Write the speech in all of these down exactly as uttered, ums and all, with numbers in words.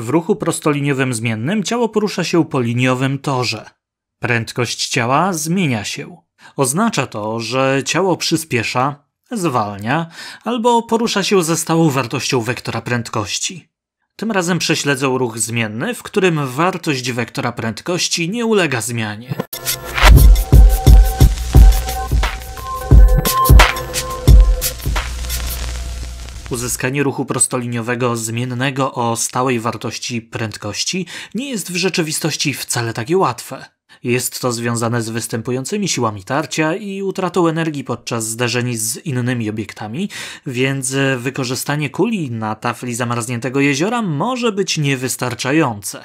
W ruchu prostoliniowym zmiennym ciało porusza się po liniowym torze. Prędkość ciała zmienia się. Oznacza to, że ciało przyspiesza, zwalnia albo porusza się ze stałą wartością wektora prędkości. Tym razem prześledzę ruch zmienny, w którym wartość wektora prędkości nie ulega zmianie. Uzyskanie ruchu prostoliniowego zmiennego o stałej wartości prędkości nie jest w rzeczywistości wcale takie łatwe. Jest to związane z występującymi siłami tarcia i utratą energii podczas zderzeń z innymi obiektami, więc wykorzystanie kuli na tafli zamarzniętego jeziora może być niewystarczające.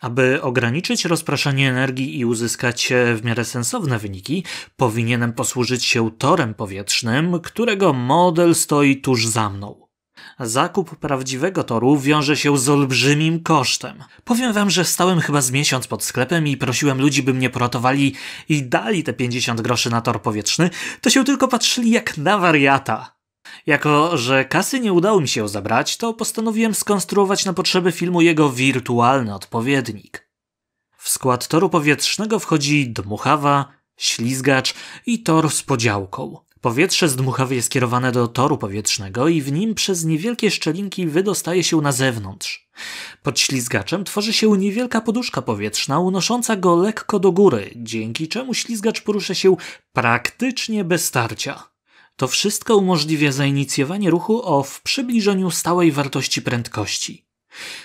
Aby ograniczyć rozpraszanie energii i uzyskać w miarę sensowne wyniki, powinienem posłużyć się torem powietrznym, którego model stoi tuż za mną. Zakup prawdziwego toru wiąże się z olbrzymim kosztem. Powiem wam, że stałem chyba z miesiąc pod sklepem i prosiłem ludzi, by mnie poratowali i dali te pięćdziesiąt groszy na tor powietrzny, to się tylko patrzyli jak na wariata. Jako że kasy nie udało mi się zabrać, to postanowiłem skonstruować na potrzeby filmu jego wirtualny odpowiednik. W skład toru powietrznego wchodzi dmuchawa, ślizgacz i tor z podziałką. Powietrze z dmuchawy jest kierowane do toru powietrznego i w nim przez niewielkie szczelinki wydostaje się na zewnątrz. Pod ślizgaczem tworzy się niewielka poduszka powietrzna unosząca go lekko do góry, dzięki czemu ślizgacz porusza się praktycznie bez tarcia. To wszystko umożliwia zainicjowanie ruchu o w przybliżeniu stałej wartości prędkości.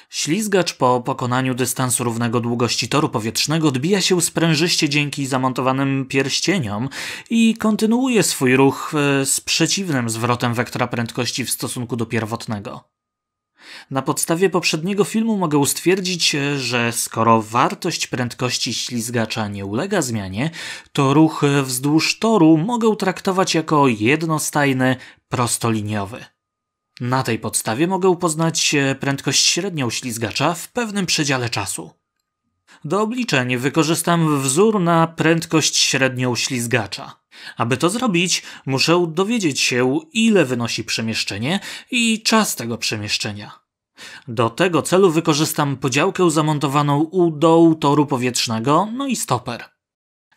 Ślizgacz po pokonaniu dystansu równego długości toru powietrznego odbija się sprężyście dzięki zamontowanym pierścieniom i kontynuuje swój ruch z przeciwnym zwrotem wektora prędkości w stosunku do pierwotnego. Na podstawie poprzedniego filmu mogę ustwierdzić, że skoro wartość prędkości ślizgacza nie ulega zmianie, to ruch wzdłuż toru mogę traktować jako jednostajny, prostoliniowy. Na tej podstawie mogę poznać prędkość średnią ślizgacza w pewnym przedziale czasu. Do obliczeń wykorzystam wzór na prędkość średnią ślizgacza. Aby to zrobić, muszę dowiedzieć się, ile wynosi przemieszczenie i czas tego przemieszczenia. Do tego celu wykorzystam podziałkę zamontowaną u dołu toru powietrznego, no i stoper.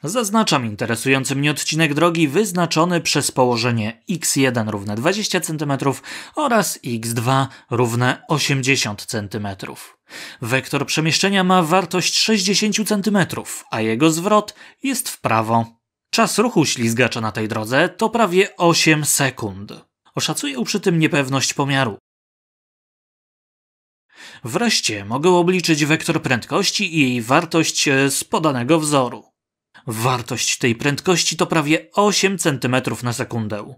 Zaznaczam interesujący mnie odcinek drogi wyznaczony przez położenie iks jeden równe dwadzieścia centymetrów oraz iks dwa równe osiemdziesiąt centymetrów. Wektor przemieszczenia ma wartość sześćdziesiąt centymetrów, a jego zwrot jest w prawo. Czas ruchu ślizgacza na tej drodze to prawie osiem sekund. Oszacuję przy tym niepewność pomiaru. Wreszcie mogę obliczyć wektor prędkości i jej wartość z podanego wzoru. Wartość tej prędkości to prawie osiem centymetrów na sekundę.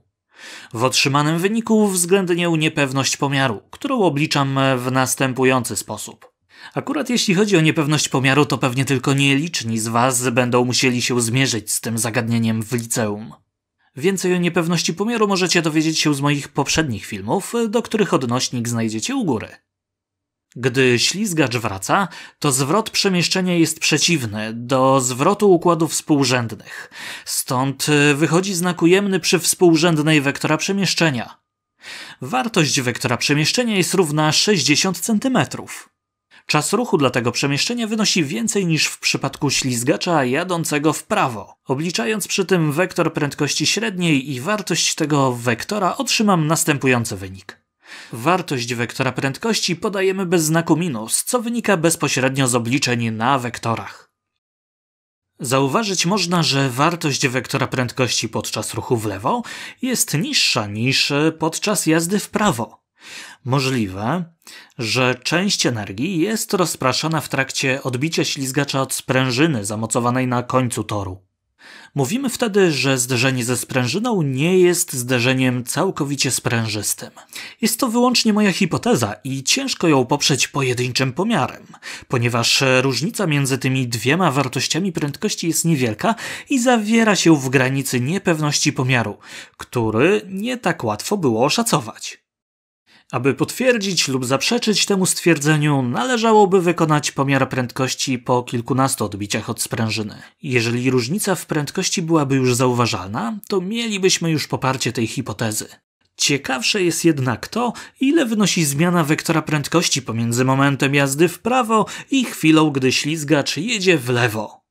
W otrzymanym wyniku uwzględnię niepewność pomiaru, którą obliczam w następujący sposób. Akurat jeśli chodzi o niepewność pomiaru, to pewnie tylko nieliczni z was będą musieli się zmierzyć z tym zagadnieniem w liceum. Więcej o niepewności pomiaru możecie dowiedzieć się z moich poprzednich filmów, do których odnośnik znajdziecie u góry. Gdy ślizgacz wraca, to zwrot przemieszczenia jest przeciwny do zwrotu układów współrzędnych. Stąd wychodzi znak ujemny przy współrzędnej wektora przemieszczenia. Wartość wektora przemieszczenia jest równa sześćdziesiąt centymetrów. Czas ruchu dla tego przemieszczenia wynosi więcej niż w przypadku ślizgacza jadącego w prawo. Obliczając przy tym wektor prędkości średniej i wartość tego wektora, otrzymam następujący wynik. Wartość wektora prędkości podajemy bez znaku minus, co wynika bezpośrednio z obliczeń na wektorach. Zauważyć można, że wartość wektora prędkości podczas ruchu w lewo jest niższa niż podczas jazdy w prawo. Możliwe, że część energii jest rozpraszana w trakcie odbicia ślizgacza od sprężyny zamocowanej na końcu toru. Mówimy wtedy, że zderzenie ze sprężyną nie jest zderzeniem całkowicie sprężystym. Jest to wyłącznie moja hipoteza i ciężko ją poprzeć pojedynczym pomiarem, ponieważ różnica między tymi dwiema wartościami prędkości jest niewielka i zawiera się w granicy niepewności pomiaru, który nie tak łatwo było oszacować. Aby potwierdzić lub zaprzeczyć temu stwierdzeniu, należałoby wykonać pomiar prędkości po kilkunastu odbiciach od sprężyny. Jeżeli różnica w prędkości byłaby już zauważalna, to mielibyśmy już poparcie tej hipotezy. Ciekawsze jest jednak to, ile wynosi zmiana wektora prędkości pomiędzy momentem jazdy w prawo i chwilą, gdy ślizgacz jedzie w lewo.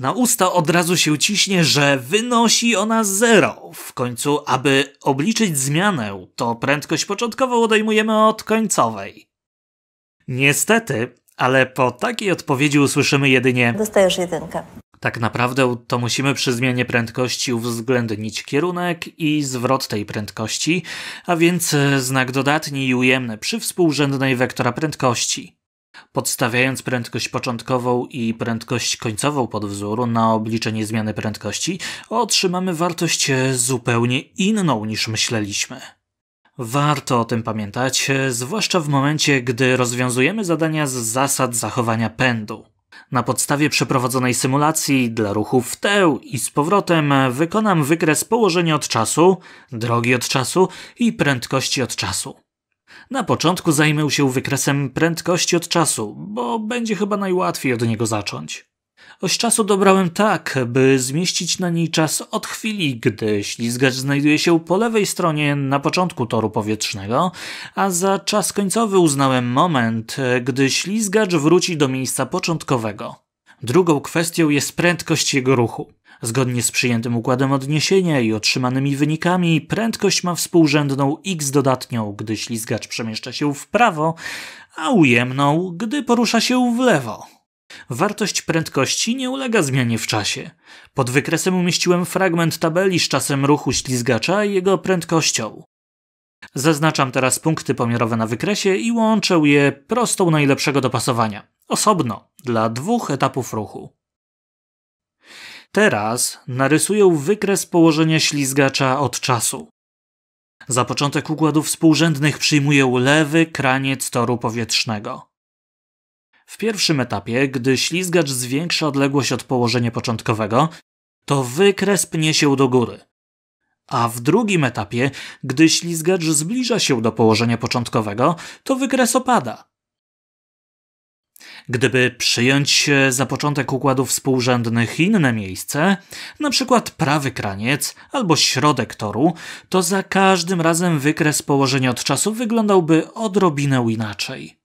Na usta od razu się ciśnie, że wynosi ona zero. W końcu, aby obliczyć zmianę, to prędkość początkową odejmujemy od końcowej. Niestety, ale po takiej odpowiedzi usłyszymy jedynie: dostajesz jedynkę. Tak naprawdę to musimy przy zmianie prędkości uwzględnić kierunek i zwrot tej prędkości, a więc znak dodatni i ujemny przy współrzędnej wektora prędkości. Podstawiając prędkość początkową i prędkość końcową pod wzór na obliczenie zmiany prędkości, otrzymamy wartość zupełnie inną niż myśleliśmy. Warto o tym pamiętać, zwłaszcza w momencie, gdy rozwiązujemy zadania z zasad zachowania pędu. Na podstawie przeprowadzonej symulacji dla ruchu w tył i z powrotem wykonam wykres położenia od czasu, drogi od czasu i prędkości od czasu. Na początku zajmę się wykresem prędkości od czasu, bo będzie chyba najłatwiej od niego zacząć. Oś czasu dobrałem tak, by zmieścić na niej czas od chwili, gdy ślizgacz znajduje się po lewej stronie na początku toru powietrznego, a za czas końcowy uznałem moment, gdy ślizgacz wróci do miejsca początkowego. Drugą kwestią jest prędkość jego ruchu. Zgodnie z przyjętym układem odniesienia i otrzymanymi wynikami, prędkość ma współrzędną x dodatnią, gdy ślizgacz przemieszcza się w prawo, a ujemną, gdy porusza się w lewo. Wartość prędkości nie ulega zmianie w czasie. Pod wykresem umieściłem fragment tabeli z czasem ruchu ślizgacza i jego prędkością. Zaznaczam teraz punkty pomiarowe na wykresie i łączę je prostą najlepszego dopasowania, osobno, dla dwóch etapów ruchu. Teraz narysuję wykres położenia ślizgacza od czasu. Za początek układów współrzędnych przyjmuję lewy kraniec toru powietrznego. W pierwszym etapie, gdy ślizgacz zwiększa odległość od położenia początkowego, to wykres pnie się do góry. A w drugim etapie, gdy ślizgacz zbliża się do położenia początkowego, to wykres opada. Gdyby przyjąć za początek układów współrzędnych inne miejsce, np. prawy kraniec albo środek toru, to za każdym razem wykres położenia od czasu wyglądałby odrobinę inaczej.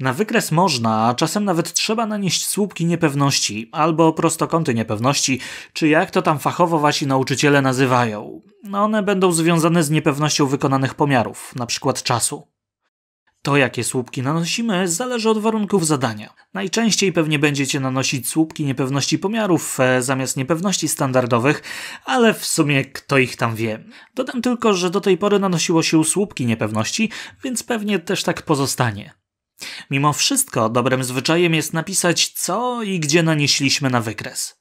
Na wykres można, a czasem nawet trzeba nanieść słupki niepewności albo prostokąty niepewności, czy jak to tam fachowo wasi nauczyciele nazywają. One będą związane z niepewnością wykonanych pomiarów, np. czasu. To, jakie słupki nanosimy, zależy od warunków zadania. Najczęściej pewnie będziecie nanosić słupki niepewności pomiarów e, zamiast niepewności standardowych, ale w sumie kto ich tam wie. Dodam tylko, że do tej pory nanosiło się słupki niepewności, więc pewnie też tak pozostanie. Mimo wszystko dobrym zwyczajem jest napisać, co i gdzie nanieśliśmy na wykres.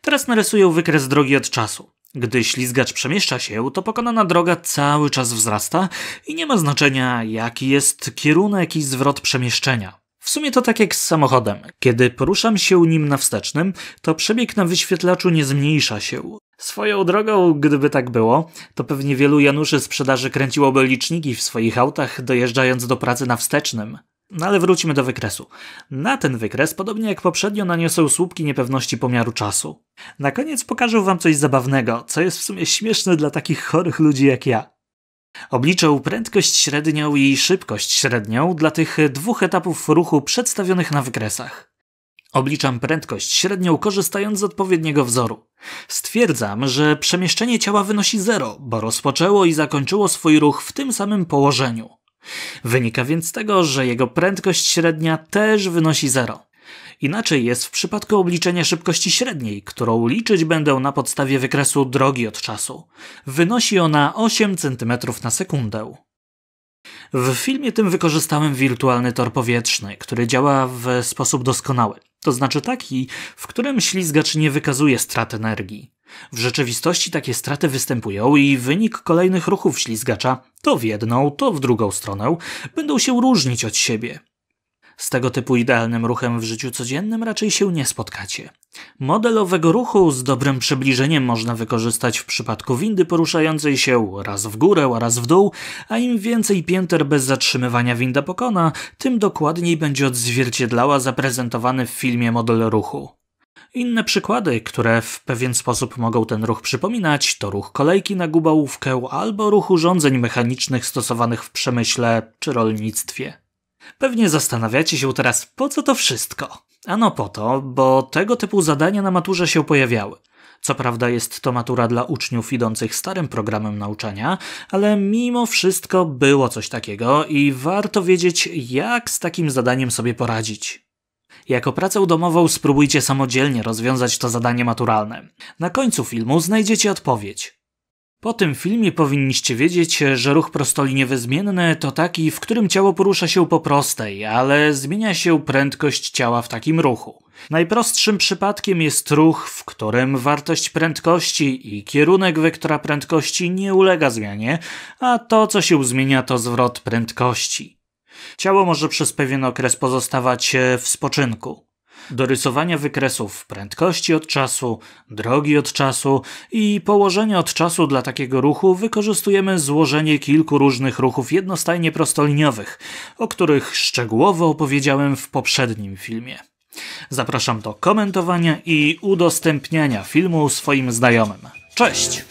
Teraz narysuję wykres drogi od czasu. Gdy ślizgacz przemieszcza się, to pokonana droga cały czas wzrasta i nie ma znaczenia, jaki jest kierunek i zwrot przemieszczenia. W sumie to tak jak z samochodem. Kiedy poruszam się nim na wstecznym, to przebieg na wyświetlaczu nie zmniejsza się. Swoją drogą, gdyby tak było, to pewnie wielu Januszy sprzedaży kręciłoby liczniki w swoich autach, dojeżdżając do pracy na wstecznym. No ale wróćmy do wykresu. Na ten wykres, podobnie jak poprzednio, naniosę słupki niepewności pomiaru czasu. Na koniec pokażę wam coś zabawnego, co jest w sumie śmieszne dla takich chorych ludzi jak ja. Obliczę prędkość średnią i szybkość średnią dla tych dwóch etapów ruchu przedstawionych na wykresach. Obliczam prędkość średnią, korzystając z odpowiedniego wzoru. Stwierdzam, że przemieszczenie ciała wynosi zero, bo rozpoczęło i zakończyło swój ruch w tym samym położeniu. Wynika więc z tego, że jego prędkość średnia też wynosi zero. Inaczej jest w przypadku obliczenia szybkości średniej, którą liczyć będę na podstawie wykresu drogi od czasu. Wynosi ona osiem centymetrów na sekundę. W filmie tym wykorzystałem wirtualny tor powietrzny, który działa w sposób doskonały. To znaczy taki, w którym ślizgacz nie wykazuje strat energii. W rzeczywistości takie straty występują i wynik kolejnych ruchów ślizgacza, to w jedną, to w drugą stronę, będą się różnić od siebie. Z tego typu idealnym ruchem w życiu codziennym raczej się nie spotkacie. Model owego ruchu z dobrym przybliżeniem można wykorzystać w przypadku windy poruszającej się raz w górę, a raz w dół, a im więcej pięter bez zatrzymywania winda pokona, tym dokładniej będzie odzwierciedlała zaprezentowany w filmie model ruchu. Inne przykłady, które w pewien sposób mogą ten ruch przypominać, to ruch kolejki na gubałówkę albo ruch urządzeń mechanicznych stosowanych w przemyśle czy rolnictwie. Pewnie zastanawiacie się teraz, po co to wszystko? Ano po to, bo tego typu zadania na maturze się pojawiały. Co prawda jest to matura dla uczniów idących starym programem nauczania, ale mimo wszystko było coś takiego i warto wiedzieć, jak z takim zadaniem sobie poradzić. Jako pracę domową spróbujcie samodzielnie rozwiązać to zadanie maturalne. Na końcu filmu znajdziecie odpowiedź. Po tym filmie powinniście wiedzieć, że ruch prostoliniowy zmienny to taki, w którym ciało porusza się po prostej, ale zmienia się prędkość ciała w takim ruchu. Najprostszym przypadkiem jest ruch, w którym wartość prędkości i kierunek wektora prędkości nie ulega zmianie, a to, co się zmienia, to zwrot prędkości. Ciało może przez pewien okres pozostawać w spoczynku. Do rysowania wykresów prędkości od czasu, drogi od czasu i położenia od czasu dla takiego ruchu wykorzystujemy złożenie kilku różnych ruchów jednostajnie prostoliniowych, o których szczegółowo opowiedziałem w poprzednim filmie. Zapraszam do komentowania i udostępniania filmu swoim znajomym. Cześć!